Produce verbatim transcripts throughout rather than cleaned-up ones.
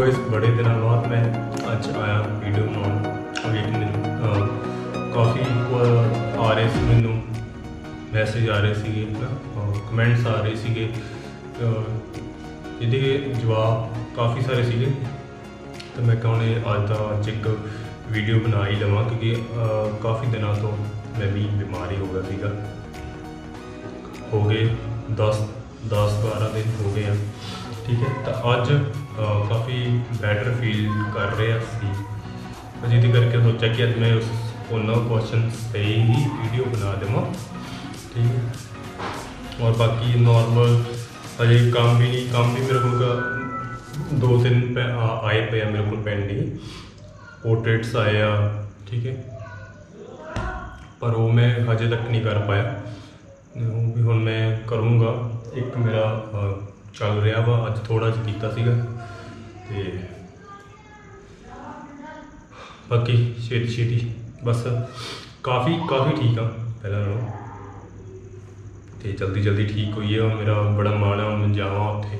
Guys, बड़े दिनों बाद मैं आज आया वीडियो में। काफ़ी आ रहे थे मैनू मैसेज आ रहे थे और कमेंट्स आ रहे थे ये जवाब काफ़ी सारे थे, तो मैं कहने आज का एक वीडियो बना ही लवां क्योंकि काफ़ी दिनों तो मैं भी बीमारी हो गया हो गए दस दस बारह दिन हो गए हैं, ठीक है। तो आज काफ़ी बैटर फील कर रहे सी जिद करके सोचा कि अब मैं उस उन्होंने क्वेश्चन से ही वीडियो बना देव, ठीक है। और बाकी नॉर्मल अजे काम भी नहीं, काम भी मेरे को दो तीन आए पे मेरे को पेंडिंग पोर्ट्रेट्स आया, ठीक है, पर वो मैं अजे तक नहीं कर पाया। वो भी हूँ मैं करूँगा। एक मेरा आ, चल रहा वा अज थोड़ा जिता ते बाकी छेती छेती बस काफ़ी काफ़ी ठीक हाँ पहला तो जल्दी जल्दी ठीक हुई है। मेरा बड़ा मन है मैं जावा उत्थे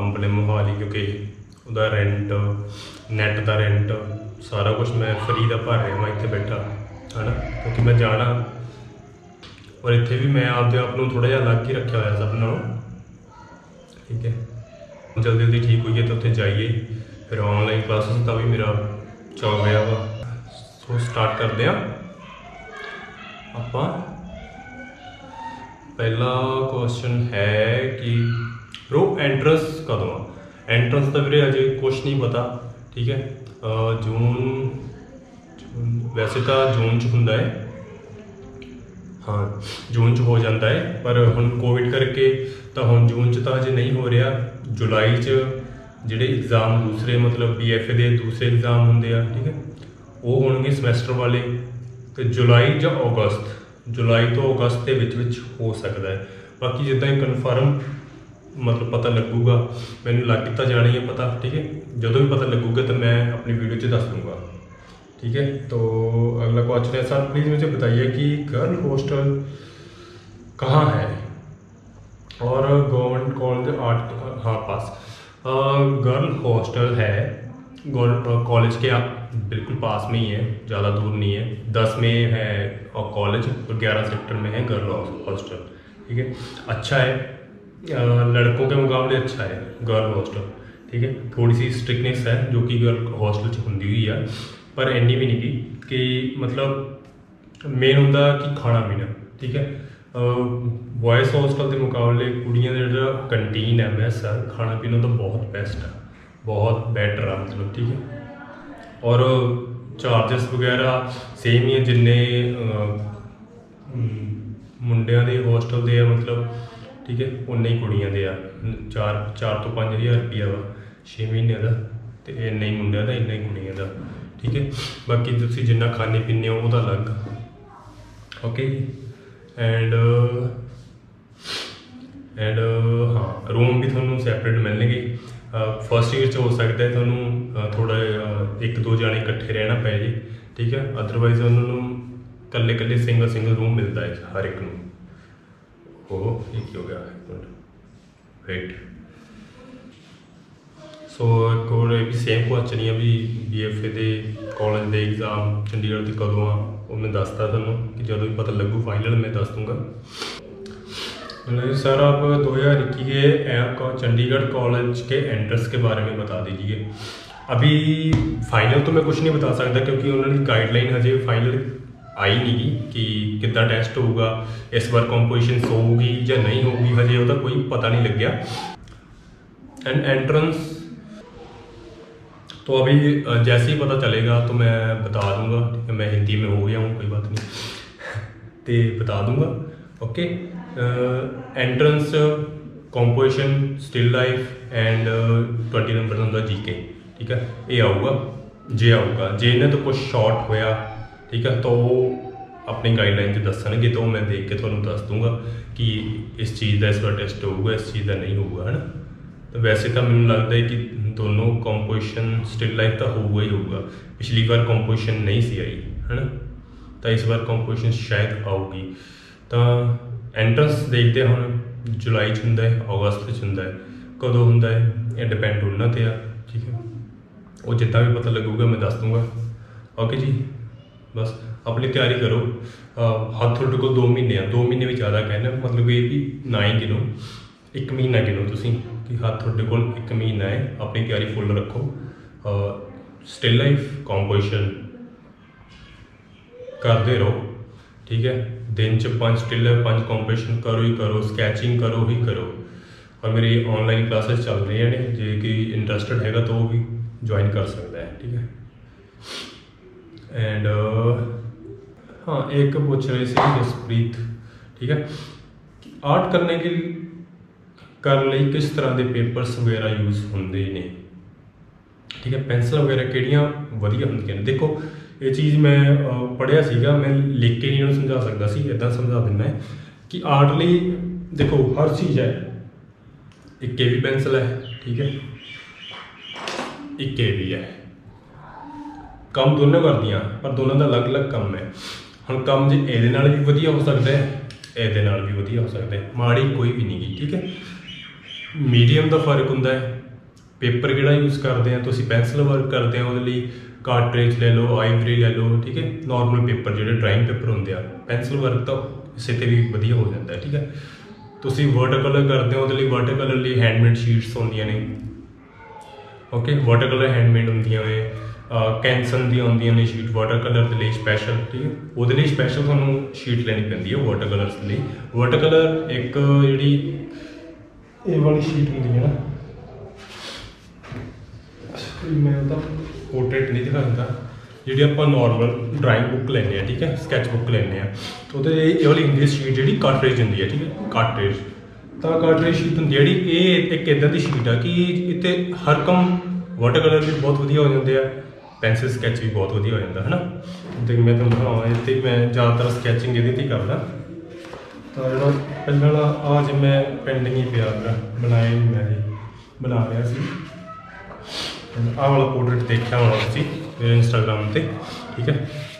अपने मोहाली क्योंकि उदा रेंट नैट का रेंट सारा कुछ मैं फ्री का भर रहा इत्थे बैठा है ना, क्योंकि मैं जाना और इत्थे भी मैं आपके आप को थोड़ा जिहा अलग ही रखा होया सब नालों, ठीक है। जल्दी जल्दी ठीक हुई है तो उत्थे जाइए, फिर ऑनलाइन क्लासेस का भी मेरा चल रहा वा। सो स्टार्ट करते हैं आपां। पहला क्वेश्चन है कि ब्रो एंट्रेंस कदों आ? एंट्रेंस तो मेरे अजे कुछ नहीं पता, ठीक है। जून, जून वैसे तो जून च हुंदा है, हाँ जून च हो जाता है, पर हुण कोविड करके तो हम जून च तो हजे नहीं हो रहा। जुलाई च जिहड़े एग्जाम दूसरे मतलब बी एफ ए के दूसरे एग्जाम होंगे, ठीक है, वो होंगे समैसटर वाले, तो जुलाई या अगस्त, जुलाई तो अगस्त के विच विच हो सकता है। बाकी जिदा ही कन्फर्म मतलब पता लगूगा, मैं लग तो जाना ही है पता, ठीक है, जदों भी पता लगूगा तो मैं अपनी वीडियो च दस दूँगा, ठीक है। तो अगला क्वेश्चन है सर प्लीज़ मुझे बताइए कि गर्ल हॉस्टल कहाँ है और गवर्नमेंट कॉलेज ऑफ आर्ट हाँ पास। गर्ल हॉस्टल है कॉलेज के बिल्कुल पास में ही है, ज़्यादा दूर नहीं है। दस में है और कॉलेज और ग्यारह सेक्टर में है गर्ल हॉस्टल, ठीक है। अच्छा है, लड़कों के मुकाबले अच्छा है गर्ल हॉस्टल, ठीक है। थोड़ी सी स्ट्रिक्टनेस है जो कि गर्ल हॉस्टल होंगी हुई है, पर इन्नी भी नहीं की कि मतलब मेन होंदा कि खाना पीना, ठीक है। बॉयज़ हॉस्टल के मुकाबले कुड़ियाँ का जो कंटीन है मैं सर खाना पीना तो बहुत बेस्ट है, बहुत बेटर है मतलब, ठीक है। और चार्जेस वगैरह सेम ही है जिन्ने मुंडियां दे हॉस्टल दे मतलब, ठीक है, उन्ने ही कुड़ियां दे चार चार तो पाँच हज़ार रुपया वा छे महीने का, तो इन्ना ही मुंडियां का इन्ना ही कुड़ियां का, ठीक है। बाकी तुम जिन्ना खाने पीने हो तो अलग, ओके। एंड एंड हाँ रूम भी थोनू सैपरेट मिलेंगे। फर्स्ट ईयर हो सकता है थोनू थोड़ा एक दो जाने इकट्ठे रहना पै जी, ठीक है, अदरवाइज उन्होंने कल्ले कल्ले सिंगल सिंगल रूम मिलता है हर एक को। हो एक हो गया वेट। सो एक और यह भी सेम क्वेश्चन है भी बी एफ ए के कॉलेज के एग्जाम चंडीगढ़ के कदों आ, वो मैं दसता थोनों कि जो भी पता लगू फाइनल मैं दस दूँगा। मतलब सर आप दो हज़ार इक्की के चंडीगढ़ कॉलेज के एंट्रेंस के बारे में बता दीजिए। अभी फाइनल तो मैं कुछ नहीं बता सकता क्योंकि उन्होंने गाइडलाइन हजे फाइनल आई नहीं गी कि कितना टेस्ट होगा, इस बार कॉम्पोजिशन होगी या नहीं होगी, हजे वह कोई पता नहीं लग गया। एंड एंट्रेंस तो अभी जैसे ही पता चलेगा तो मैं बता दूंगा, ठीक है। मैं हिंदी में हो गया हूँ कोई बात नहीं, तो बता दूंगा, okay. Entrance composition still life and twenty number होंगे जी के, ठीक है, ये आऊगा जे आऊगा जे ने तो कुछ शॉर्ट होया, ठीक है, तो वो अपनी गाइडलाइन से दसनगे तो मैं देख के थोड़ा दस दूँगा कि इस चीज़ का इस बार टेस्ट होगा इस चीज़ का नहीं होगा, है ना। तो वैसे तो मैंने लगता है कि दोनों कंपोजिशन स्टिल लाइफ तो होगा ही होगा, पिछली बार कंपोजिशन नहीं सी आई, है ना, तो इस बार कंपोजिशन शायद आऊगी। तो एंट्रेंस देखते हम जुलाई होंगे अगस्त होंगे कदों होंगे, ये डिपेंड उन्होंने, ठीक है। और जितना भी पता लगेगा मैं दस दूँगा। ओके जी, बस अपनी तैयारी करो। हाथ थोड़े को दो महीने दो महीने भी ज़्यादा कहना, मतलब ये भी ना ही गिनो, एक महीना गिनो तुसी कि हाथ थोड़े को एक महीना है। अपनी तैयारी फुल रखो, स्टिल लाइफ कंपोजिशन करते रहो, ठीक है। दिन च पांच स्टिल लाइफ पांच कंपोजिशन करो ही करो, स्कैचिंग करो ही करो। और मेरी ऑनलाइन क्लासेस चल रही हैं, जे कि इंटरेस्टेड हैगा तो वो भी ज्वाइन कर सकता है, ठीक है। एंड हाँ, एक पूछ रहे थे जसप्रीत, ठीक है, आर्ट करने के कर लिए किस तरह के पेपर्स वगैरह यूज होंगे ने, ठीक है, पेंसिल वगैरह केड़ियाँ वधिया होंदियां ने। देखो ये चीज़ मैं पढ़िया सीगा, मैं लिख के नहीं समझा सकता सी, इदां समझा दिंदा है कि आर्ट लई देखो हर चीज़ है। एक के वी पेंसिल है, ठीक है, एक के वी है, काम दोनों करदियां पर दोनों का अलग अलग काम है। हम काम जो ए भी वधिया हो सकता है, ए भी वधिया हो सकता है, माड़ी कोई भी नहीं गई, ठीक है। मीडियम का फर्क होंदा है, पेपर केड़ा यूज़ करते हैं, तो पेंसिल वर्क करते हैं उहदे लई कार्ट्रेज ले लो, आइवरी ले लो, ठीक है। नॉर्मल पेपर जो ड्राइंग पेपर होंगे, पेंसिल वर्क तो इसे भी वधिया हो जाता है, ठीक है। तुसी वाटर कलर करते हो, उहदे लई वाटर कलर लई हैंडमेड शीट्स होंदियां ने, ओके, वाटर कलर हैंडमेड होंदियां ने, कैनसन दी होंदियां ने शीट वाटर कलर दे लई स्पैशल, ठीक है। उहदे लई स्पैशल तुहानूं शीट लैनी पैंदी है वाटर कलर्स लई। वाटर कलर एक जिहड़ी ए वाली शीट होंदी है ना, मैं तो पोर्ट्रेट नहीं दिखाता, जी आप नॉर्मल ड्राइंग बुक लेने, ठीक है, स्कैच बुक लेने, तो वाली इंग्लिश शीट जी कार्ट्रेज होंगी है, ठीक है, कार्ट्रेज तो कार्ट्रेज शीट होंगी जी। ये एक इदा की शीट है कि इतने हर कम वाटर कलर भी बहुत वधिया हो जाते हैं, पेंसिल स्कैच भी बहुत वधिया हो जाता है ना। तो मैं तुम हाँ इतने मैं ज़्यादातर स्कैचिंग ये करना, तो जो पहला आज मैं पेंटिंग ही पिया बनाया मैं बना रहा सी, आ वाला पोर्ट्रेट देखा होना तुसीं मेरे इंस्टाग्राम पर, ठीक है।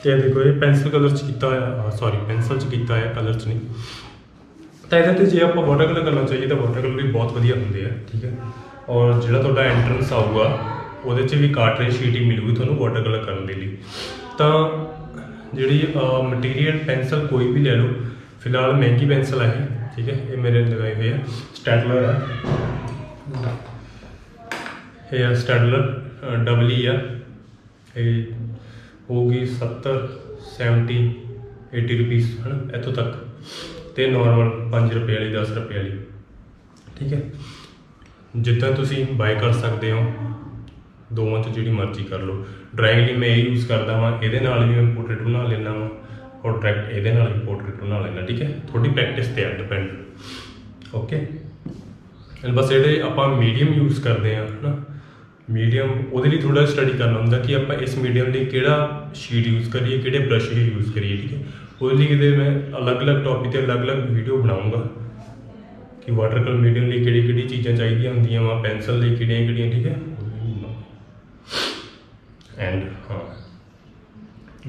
तो देखो ये पेंसिल कलर किया है, सॉरी पेंसिल किया है, कलर च नहीं। तो ये जो आप वाटर कलर करना चाहिए तो वाटर कलर भी बहुत वधिया होंगे, ठीक है। और जो तुहाडा एंट्रेंस आऊगा वो भी कार्ट्रेज शीट ही मिलेगी तुहानूं वाटर कलर करने के लिए। तो जी मटीरियल पेंसिल कोई भी ले लो, फिलहाल महंगी पेंसिल है, ठीक है, ये मेरे लगाए हुए है, स्टैडलर है, यह स्टैडलर डबल ई है, होगी सत्तर सैवनटी एटी रुपीज़ है ना, इतों तक। तो नॉर्मल पाँच रुपये वाली दस रुपये वाली, ठीक है, जिदा तुम बाय कर सकते हो, दोवों तो जी मर्जी कर लो। ड्राइंग लिए मैं यूज़ करता वहाँ, ये भी मैं पोर्ट्रेट बना लेना वा और डायरैक्ट ये भी पोर्ट्रेट बना लेना, ठीक है। थोड़ी प्रैक्टिस तो है, डिपेंड, ओके। बस ये आप मीडियम यूज़ करते हैं ना, मीडियम उहदे लई थोड़ा स्टडी करना होंदा कि आप इस मीडियम लिए केड़ा शीट यूज़ करिए, किहड़े ब्रश यूज़ करिए, ठीक है। उहदे लई किते मैं अलग अलग टॉपिक ते अलग अलग वीडियो बनाऊँगा कि वाटर कलर मीडियम लिए किहड़ी किहड़ी चीज़ां चाहिए होंदियां वा, पेंसिल लिए किहड़ियां किहड़ियां, ठीक है। एंड हाँ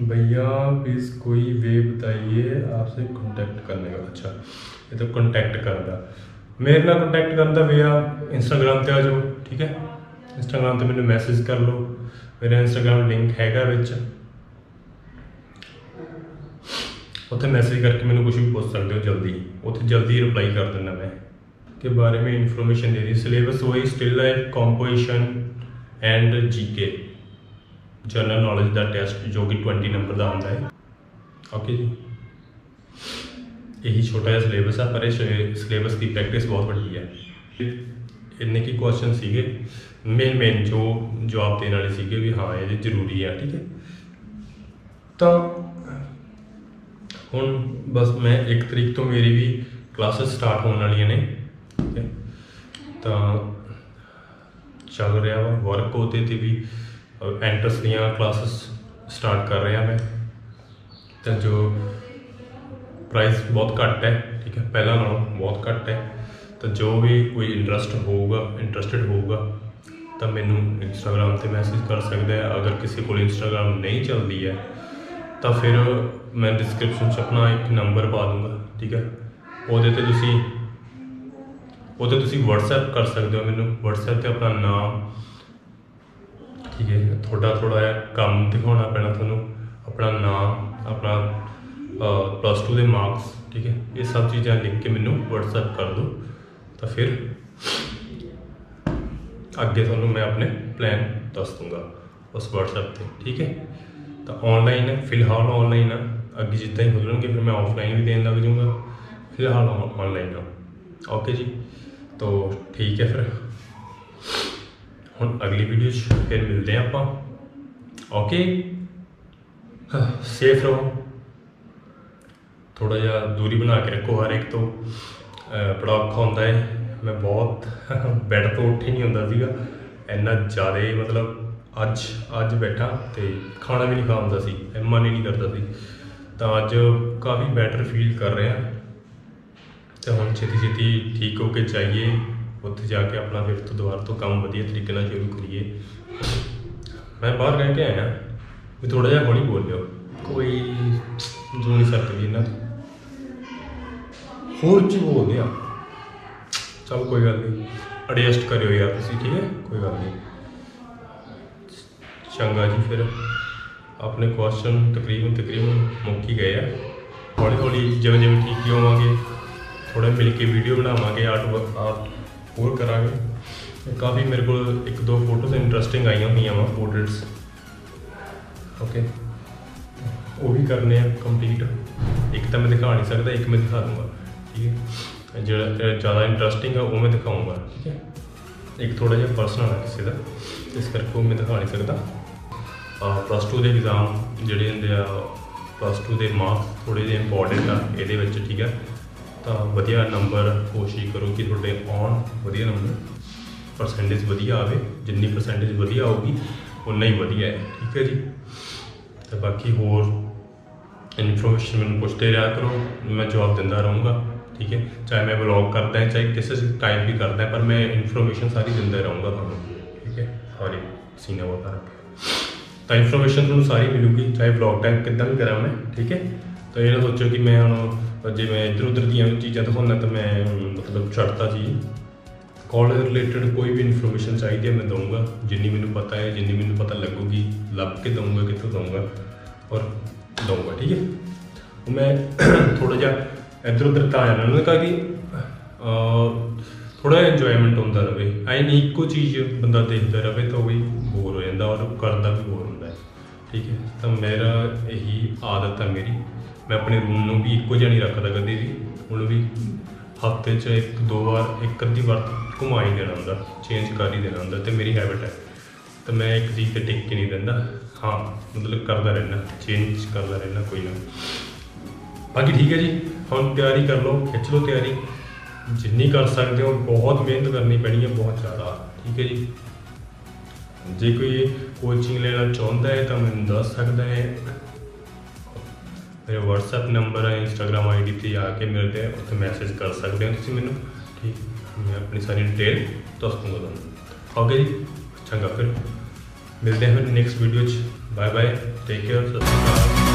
भैया प्लीज़ कोई वे बताइए आपसे कॉन्टैक्ट करने का। अच्छा, ये तो कॉन्टैक्ट करना, मेरे नाल कॉन्टैक्ट करने का वे आ इंस्टाग्राम पर आ जाओ, ठीक है। इंस्टाग्राम पर मैंने मैसेज कर लो, मेरा इंस्टाग्राम लिंक हैगा विच, उत्थे मैसेज करके मैंने कुछ भी पूछ सकते हो, जल्दी उत्थे जल्दी रिप्लाई कर देना। मैं के बारे में इंफॉर्मेशन दे दी, सिलेबस वही still life composition and G K general knowledge का टेस्ट जो कि ट्वेंटी नंबर का आता है, ओके जी। यही छोटा जहा सिलेबस है पर सिलेबस की प्रैक्टिस बहुत बड़ी है। इन्ने की क्वेश्चन सीगे मेन मेन जो जवाब देने वाले सीगे भी हाँ ये जरूरी है, ठीक है। तो हुण बस मैं एक तरीक तो मेरी भी क्लासेस स्टार्ट होने वाली ने, ठीक है। तो चल रहा वा वर्क होते भी एंट्रेंस दियाँ क्लासेस स्टार्ट कर रहा मैं, तो जो प्राइस बहुत घट है, ठीक है, पहला नालों बहुत घट है। तो जो भी कोई इंटरेस्ट होगा इंटरेस्टेड होगा तो मैनू इंस्टाग्राम पर मैसेज कर सकता है। अगर किसी को इंस्टाग्राम नहीं चलती है तो फिर मैं डिस्क्रिप्शन च अपना एक नंबर पा दूँगा, ठीक है। उहदे ते तुसी उहदे तुसी व्हाट्सएप कर सकते हो मैनू, व्हाट्सएप पर अपना नाम, ठीक है, थोड़ा थोड़ा जिहा काम दिखाना पैना, थानू अपना नाम, अपना प्लस टू के मार्क्स, ठीक है, ये सब चीज़ा लिख के मैनू व्हाट्सएप कर दो, तो फिर अगे थानू मैं अपने प्लैन दस दूँगा उस व्हाट्सएप पर, ठीक है। तो ऑनलाइन है फिलहाल, ऑनलाइन है, अगे जिदा ही खुलणगे फिर मैं ऑफलाइन भी देन लग जाऊँगा, फिलहाल ऑनलाइन है। ओके जी, तो ठीक है, फिर हम अगली वीडियो फिर मिलते हैं आप। ओके, सेफ रहो, थोड़ा जा दूरी बना के रखो हर एक तो, बड़ा औखा होंदा है। मैं बहुत बैड तो उठ ही नहीं होंदा सीगा इन्ना ज़्यादा, मतलब अज अज बैठा तो खाना भी नहीं खा होंदा सी, मन ही नहीं करता सी, तो अज काफ़ी बैटर फील कर रहे हैं। तो हम छेती छेती ठीक होके जाइए, उत्थे जाके अपना फिर तो दोबारा तो काम वधिया तरीके नाल शुरू करिए। मैं बाहर कह के आया भी, थोड़ा जिहा हौली बोलियो, कोई जो नहीं फर्क भी इन्हां तो होर च बोलदे आ, चल कोई गल नहीं, एडजस्ट करियो यार तुसीं, ठीक है, कोई गल नहीं। चंगा जी, फिर अपने क्वेश्चन तकरीबन तकरीबन मुक्क ही गए आ, हौली हौली जिवें जिवें ठीक ही होवांगे, थोड़ा मिल के वीडियो बनावे, आर्ट आर्ट होर करा। काफ़ी मेरे को एक दो फोटोज इंट्रस्टिंग आई हुई वा पोर्ट्रेट्स, ओके, वो भी करने कंप्लीट, एक तो मैं दिखा नहीं सकता, एक मैं दिखा दूँगा, ठीक है, जो ज़्यादा इंट्रस्टिंग है वो मैं दिखाऊँगा, ठीक है। एक थोड़ा जिहा पर्सनल है किसी का, इस करके वो मैं दिखा नहीं सकता। प्लस टू के एग्जाम जोड़े होंगे, प्लस टू के मार्क्स थोड़े जे इंपॉर्टेंट आ ये, ठीक है, तो वधिया नंबर कोशिश करो कि थोड़े ऑन वधिया नंबर परसेंटेज वधिया आवे, जिन्नी परसेंटेज वधिया आएगी उन्ना ही वधिया है, ठीक है जी। तो बाकी होर इन्फॉर्मेशन मैं पूछते रहा करो, मैं जवाब दिंदा रहूँगा, ठीक है, चाहे मैं ब्लॉग करता है, चाहे किसी टाइप भी करता है, पर मैं इन्फॉर्मेशन सारी दिंदा रहूँगा तुहानू, ठीक है। सॉरी सीना वाला तो इन्फॉर्मेशन तुहानू सारी मिलूगी, चाहे ब्लॉग टाइप कितना भी करा मैं, ठीक है। तो ये ना सोचो कि मैं हम जो मैं इधर उधर दियाँ चीज़ा दिखाना तो मैं मतलब छड़ता चीज़, कॉलेज रिलेटेड कोई भी इन्फॉर्मेशन चाहिए मैं दूँगा, जिन्नी मैनू पता है, जिन्नी मैनू पता लगूगी, लभ के दूँगा, कितों दूँगा और दूँगा, ठीक है। मैं थोड़ा जा इधर उधर तो आना, उन्होंने कहा कि थोड़ा इंजॉयमेंट होंदा रहे, ऐ नहीं एको चीज़ बंदा देखता रहे तो वही बोर हो जाता और करता भी बोर होंदा है, ठीक है। तो मेरा यही आदत है मेरी, मैं अपने रूम में भी एको जहा नहीं रखता कभी भी, उन्होंने भी हफ्ते एक दो बार एक अद्धी बार घुमा ही देना होंगे, चेंज कर ही देना होंगे, तो मेरी हैबिट है। तो मैं एक चीज़ पर टिक के नहीं देता, हाँ मतलब करता रहना, चेंज करता रहना कोई ना। बाकी ठीक है जी, हम तैयारी कर लो, खिंच लो तैयारी जिन्नी कर सकते हो, बहुत मेहनत करनी पैनी है, बहुत ज़्यादा, ठीक है जी। जे कोई कोचिंग लेना चाहता है तो मैं दस सकता है, मेरे व्हाट्सएप नंबर है, इंस्टाग्राम आई डी पर आके मेरे ते उत्थे मैसेज कर सकते हो तुम मैनू, ठीक, मैं अपनी सारी डिटेल दस दूँगा तुहानू। ओके जी, चंगा, फिर मिलते हैं फिर next video, bye bye, take care, Sat Shri अकाल।